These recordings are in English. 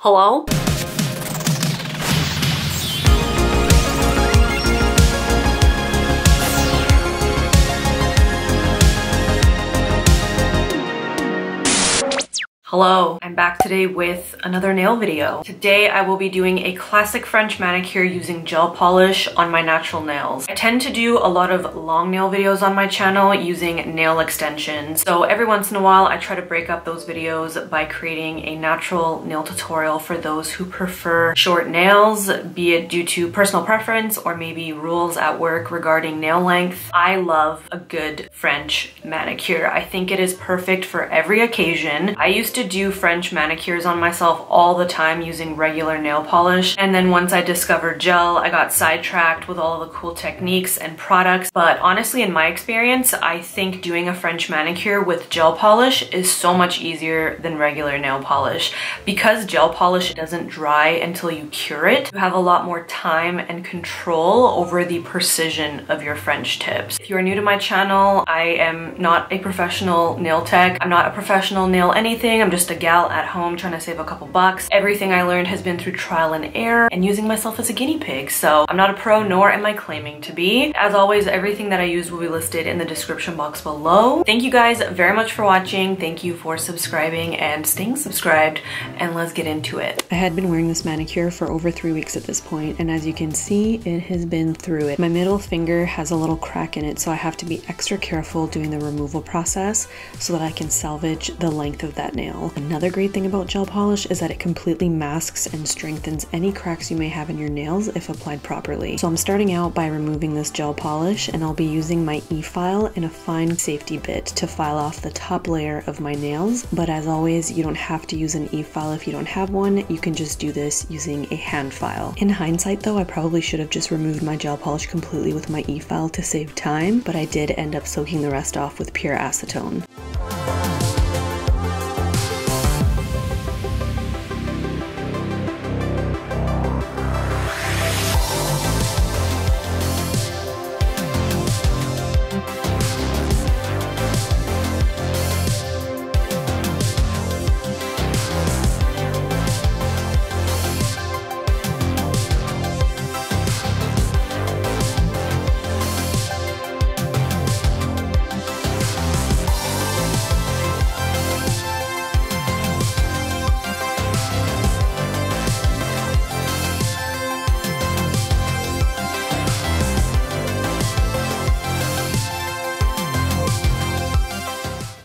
Hello? Hello, I'm back today with another nail video. Today I will be doing a classic French manicure using gel polish on my natural nails. I tend to do a lot of long nail videos on my channel using nail extensions. So every once in a while I try to break up those videos by creating a natural nail tutorial for those who prefer short nails, be it due to personal preference or maybe rules at work regarding nail length. I love a good French manicure. I think it is perfect for every occasion. I used to do French manicures on myself all the time using regular nail polish, and then once I discovered gel I got sidetracked with all the cool techniques and products. But honestly, in my experience, I think doing a French manicure with gel polish is so much easier than regular nail polish, because gel polish doesn't dry until you cure it. You have a lot more time and control over the precision of your French tips. If you are new to my channel, I am not a professional nail tech. I'm not a professional nail anything. I'm just a gal at home trying to save a couple bucks. Everything I learned has been through trial and error and using myself as a guinea pig, so I'm not a pro, nor am I claiming to be. As always, everything that I use will be listed in the description box below. Thank you guys very much for watching. Thank you for subscribing and staying subscribed, and let's get into it. I had been wearing this manicure for over 3 weeks at this point, and as you can see, it has been through it. My middle finger has a little crack in it, so I have to be extra careful doing the removal process so that I can salvage the length of that nail. Another great thing about gel polish is that it completely masks and strengthens any cracks you may have in your nails if applied properly. So I'm starting out by removing this gel polish, and I'll be using my e-file and a fine safety bit to file off the top layer of my nails. But as always, you don't have to use an e-file if you don't have one. You can just do this using a hand file. In hindsight though, I probably should have just removed my gel polish completely with my e-file to save time, but I did end up soaking the rest off with pure acetone.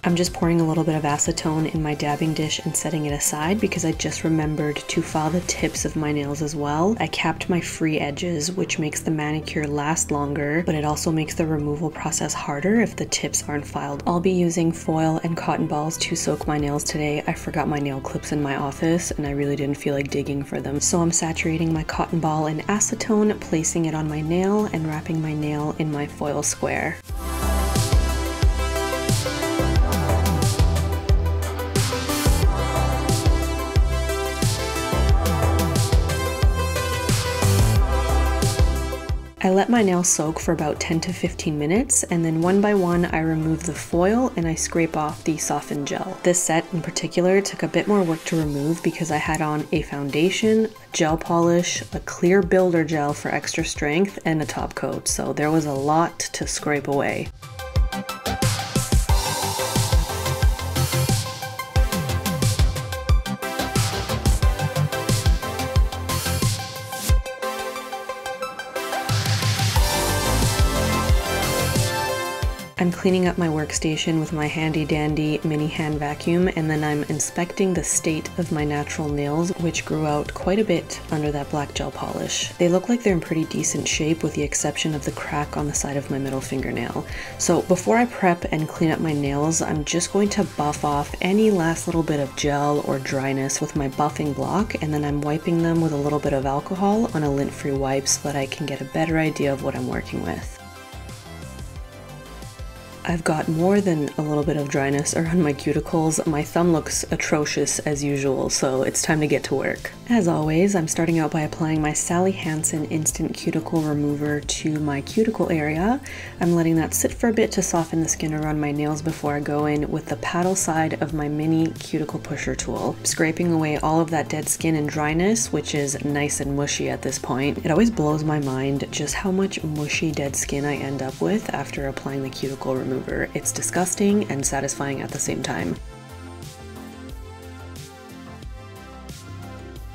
I'm just pouring a little bit of acetone in my dabbing dish and setting it aside because I just remembered to file the tips of my nails as well. I capped my free edges, which makes the manicure last longer, but it also makes the removal process harder if the tips aren't filed. I'll be using foil and cotton balls to soak my nails today. I forgot my nail clips in my office and I really didn't feel like digging for them. So I'm saturating my cotton ball in acetone, placing it on my nail and wrapping my nail in my foil square. I let my nails soak for about 10 to 15 minutes, and then one by one I remove the foil and I scrape off the softened gel. This set in particular took a bit more work to remove because I had on a foundation, gel polish, a clear builder gel for extra strength, and a top coat, so there was a lot to scrape away. I'm cleaning up my workstation with my handy dandy mini hand vacuum, and then I'm inspecting the state of my natural nails, which grew out quite a bit under that black gel polish. They look like they're in pretty decent shape with the exception of the crack on the side of my middle fingernail. So before I prep and clean up my nails, I'm just going to buff off any last little bit of gel or dryness with my buffing block, and then I'm wiping them with a little bit of alcohol on a lint-free wipe so that I can get a better idea of what I'm working with. I've got more than a little bit of dryness around my cuticles. My thumb looks atrocious as usual, so it's time to get to work. As always, I'm starting out by applying my Sally Hansen Instant Cuticle Remover to my cuticle area. I'm letting that sit for a bit to soften the skin around my nails before I go in with the paddle side of my mini cuticle pusher tool, scraping away all of that dead skin and dryness, which is nice and mushy at this point. It always blows my mind just how much mushy dead skin I end up with after applying the cuticle remover. It's disgusting and satisfying at the same time.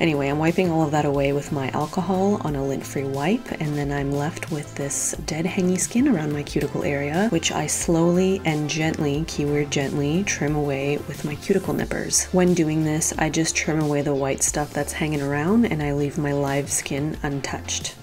Anyway, I'm wiping all of that away with my alcohol on a lint-free wipe, and then I'm left with this dead hangy skin around my cuticle area, which I slowly and gently, keyword gently, trim away with my cuticle nippers. When doing this, I just trim away the white stuff that's hanging around and I leave my live skin untouched.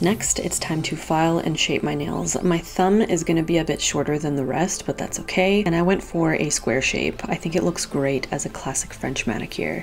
Next, it's time to file and shape my nails. My thumb is going to be a bit shorter than the rest, but that's okay, and I went for a square shape. I think it looks great as a classic French manicure.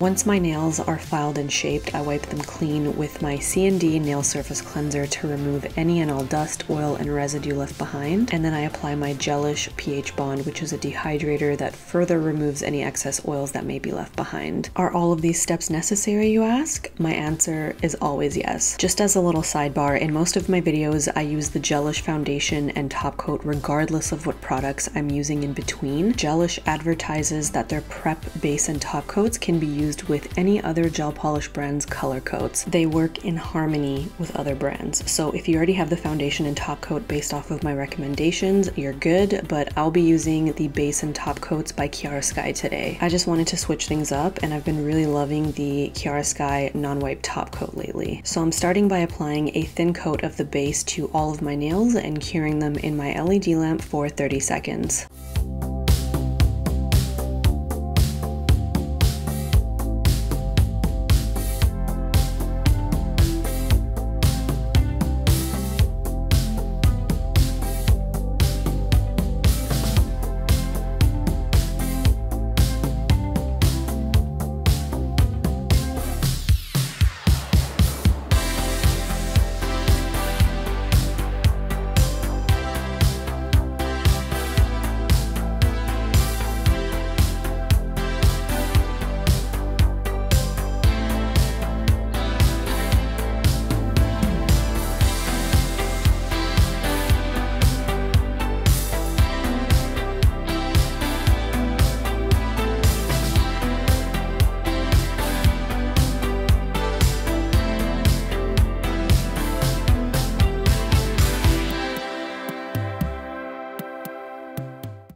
Once my nails are filed and shaped, I wipe them clean with my CND nail surface cleanser to remove any and all dust, oil, and residue left behind. And then I apply my Gelish pH Bond, which is a dehydrator that further removes any excess oils that may be left behind. Are all of these steps necessary, you ask? My answer is always yes. Just as a little sidebar, in most of my videos, I use the Gelish foundation and top coat regardless of what products I'm using in between. Gelish advertises that their prep, base, and top coats can be used with any other gel polish brand's color coats. They work in harmony with other brands. So if you already have the foundation and top coat based off of my recommendations, you're good, but I'll be using the base and top coats by Kiara Sky today. I just wanted to switch things up, and I've been really loving the Kiara Sky non-wipe top coat lately. So I'm starting by applying a thin coat of the base to all of my nails and curing them in my LED lamp for 30 seconds.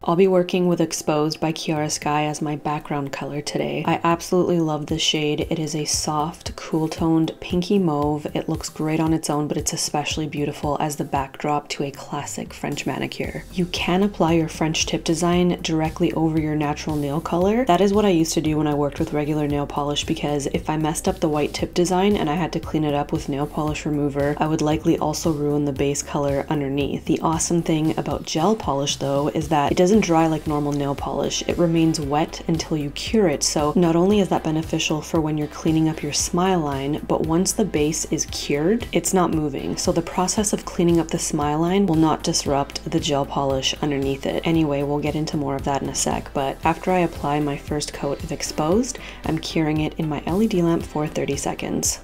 I'll be working with Exposed by Kiara Sky as my background color today. I absolutely love this shade. It is a soft, cool-toned pinky mauve. It looks great on its own, but it's especially beautiful as the backdrop to a classic French manicure. You can apply your French tip design directly over your natural nail color. That is what I used to do when I worked with regular nail polish, because if I messed up the white tip design and I had to clean it up with nail polish remover, I would likely also ruin the base color underneath. The awesome thing about gel polish, though, is that it doesn't dry like normal nail polish. It remains wet until you cure it, so not only is that beneficial for when you're cleaning up your smile line, but once the base is cured, it's not moving, so the process of cleaning up the smile line will not disrupt the gel polish underneath it. Anyway, we'll get into more of that in a sec, but after I apply my first coat of Exposed, I'm curing it in my LED lamp for 30 seconds.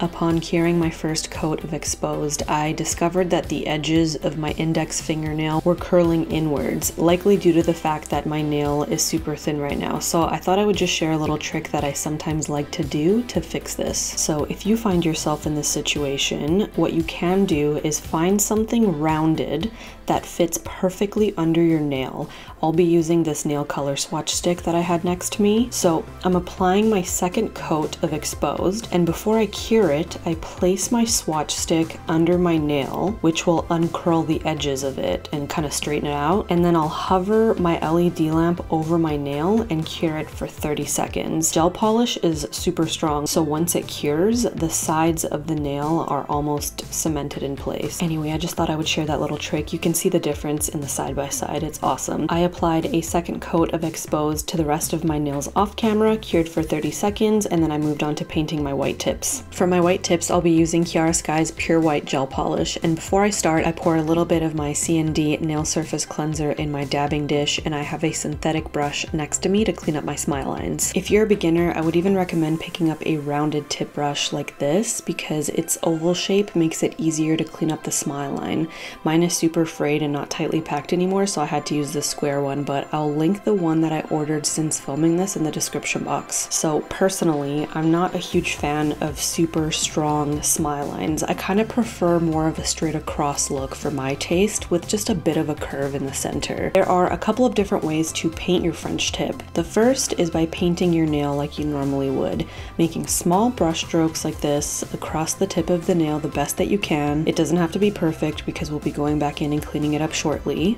Upon curing my first coat of exposed, I discovered that the edges of my index fingernail were curling inwards, likely due to the fact that my nail is super thin right now. So I thought I would just share a little trick that I sometimes like to do to fix this. So if you find yourself in this situation, what you can do is find something rounded that fits perfectly under your nail. I'll be using this nail color swatch stick that I had next to me. So I'm applying my second coat of exposed, and before I cure it, I place my swatch stick under my nail, which will uncurl the edges of it and kind of straighten it out, and then I'll hover my LED lamp over my nail and cure it for 30 seconds. Gel polish is super strong, so once it cures, the sides of the nail are almost cemented in place. Anyway, I just thought I would share that little trick. You can see the difference in the side by side. It's awesome. I applied a second coat of exposed to the rest of my nails off camera, cured for 30 seconds, and then I moved on to painting my white tips. For my white tips, I'll be using Kiara Sky's Pure White Gel Polish, and before I start, I pour a little bit of my CND Nail Surface Cleanser in my dabbing dish, and I have a synthetic brush next to me to clean up my smile lines. If you're a beginner, I would even recommend picking up a rounded tip brush like this, because its oval shape makes it easier to clean up the smile line. Mine is super frayed and not tightly packed anymore, so I had to use the square one, but I'll link the one that I ordered since filming this in the description box. So personally, I'm not a huge fan of super strong smile lines. I kind of prefer more of a straight across look for my taste, with just a bit of a curve in the center. There are a couple of different ways to paint your French tip. The first is by painting your nail like you normally would, making small brush strokes like this across the tip of the nail the best that you can. It doesn't have to be perfect because we'll be going back in and cleaning it up shortly.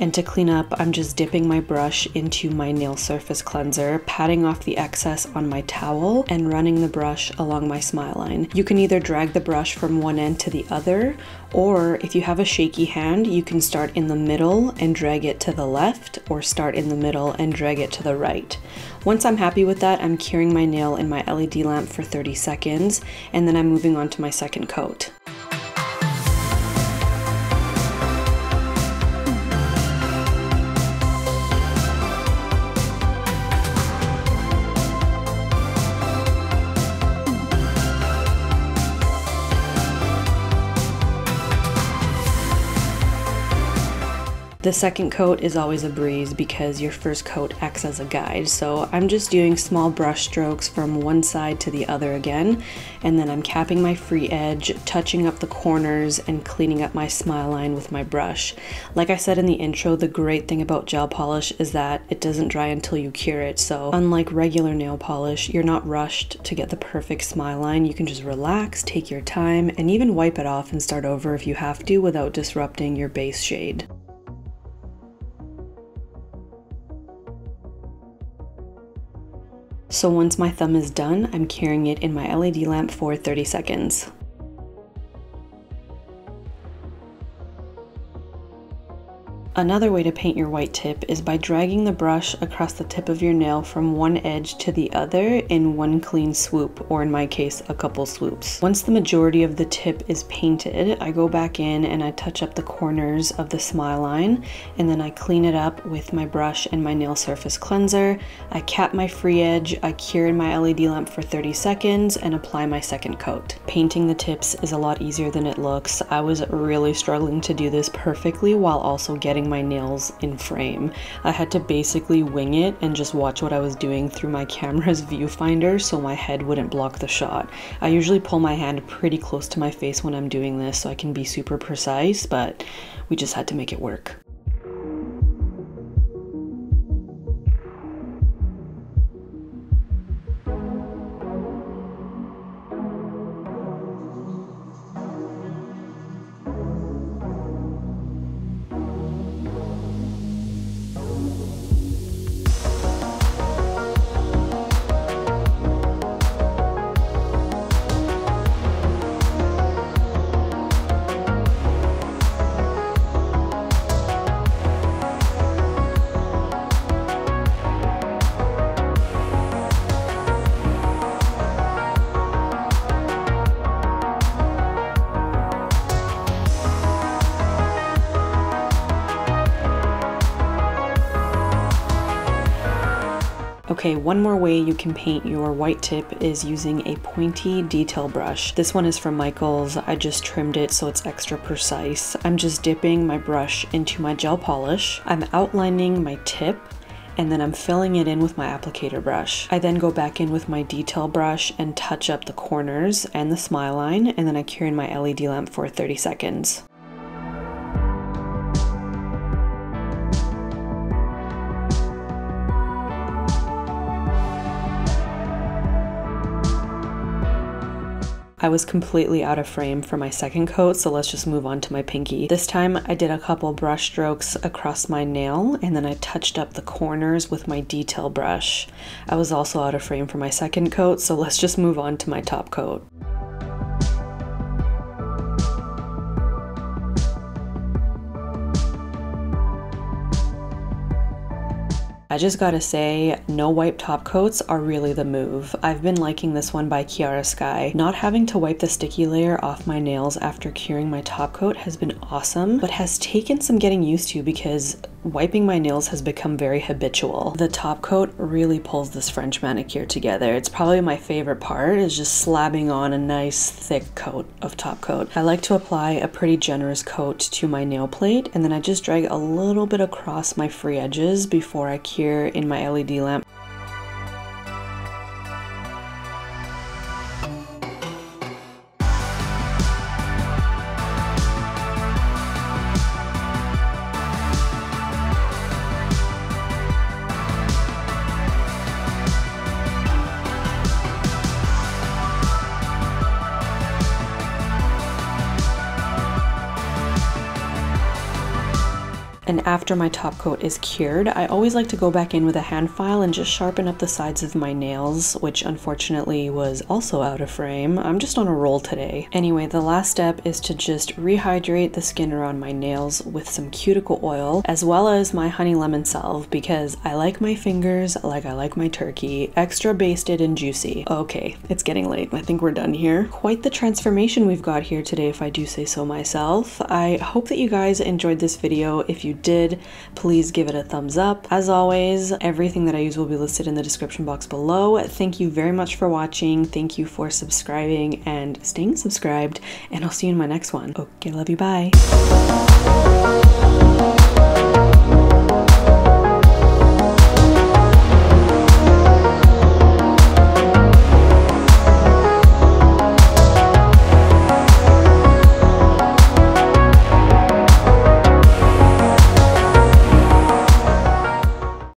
And to clean up, I'm just dipping my brush into my nail surface cleanser, patting off the excess on my towel, and running the brush along my smile line. You can either drag the brush from one end to the other, or if you have a shaky hand, you can start in the middle and drag it to the left, or start in the middle and drag it to the right. Once I'm happy with that, I'm curing my nail in my LED lamp for 30 seconds, and then I'm moving on to my second coat. The second coat is always a breeze because your first coat acts as a guide, so I'm just doing small brush strokes from one side to the other again, and then I'm capping my free edge, touching up the corners, and cleaning up my smile line with my brush. Like I said in the intro, the great thing about gel polish is that it doesn't dry until you cure it, so unlike regular nail polish, you're not rushed to get the perfect smile line. You can just relax, take your time, and even wipe it off and start over if you have to without disrupting your base shade. So once my thumb is done, I'm curing it in my LED lamp for 30 seconds. Another way to paint your white tip is by dragging the brush across the tip of your nail from one edge to the other in one clean swoop, or in my case, a couple swoops. Once the majority of the tip is painted, I go back in and I touch up the corners of the smile line, and then I clean it up with my brush and my nail surface cleanser. I cap my free edge, I cure in my LED lamp for 30 seconds, and apply my second coat. Painting the tips is a lot easier than it looks. I was really struggling to do this perfectly while also getting my nails in frame. I had to basically wing it and just watch what I was doing through my camera's viewfinder so my head wouldn't block the shot. I usually pull my hand pretty close to my face when I'm doing this so I can be super precise, but we just had to make it work. Okay, one more way you can paint your white tip is using a pointy detail brush. This one is from Michael's. I just trimmed it so it's extra precise. I'm just dipping my brush into my gel polish. I'm outlining my tip, and then I'm filling it in with my applicator brush. I then go back in with my detail brush and touch up the corners and the smile line, and then I cure in my LED lamp for 30 seconds. I was completely out of frame for my second coat, so let's just move on to my pinky. This time I did a couple brush strokes across my nail, and then I touched up the corners with my detail brush. I was also out of frame for my second coat, so let's just move on to my top coat. I just gotta say, no wipe top coats are really the move. I've been liking this one by Kiara Sky. Not having to wipe the sticky layer off my nails after curing my top coat has been awesome, but has taken some getting used to because wiping my nails has become very habitual. The top coat really pulls this French manicure together. It's probably my favorite part, is just slabbing on a nice thick coat of top coat. I like to apply a pretty generous coat to my nail plate, and then I just drag a little bit across my free edges before I cure in my LED lamp. And after my top coat is cured, I always like to go back in with a hand file and just sharpen up the sides of my nails, which unfortunately was also out of frame. I'm just on a roll today. Anyway, the last step is to just rehydrate the skin around my nails with some cuticle oil, as well as my honey lemon salve, because I like my fingers like I like my turkey, extra basted and juicy. Okay, it's getting late. I think we're done here. Quite the transformation we've got here today, if I do say so myself. I hope that you guys enjoyed this video. If you did, please give it a thumbs up. As always, everything that I use will be listed in the description box below. Thank you very much for watching. Thank you for subscribing and staying subscribed, and I'll see you in my next one. Okay, love you, bye.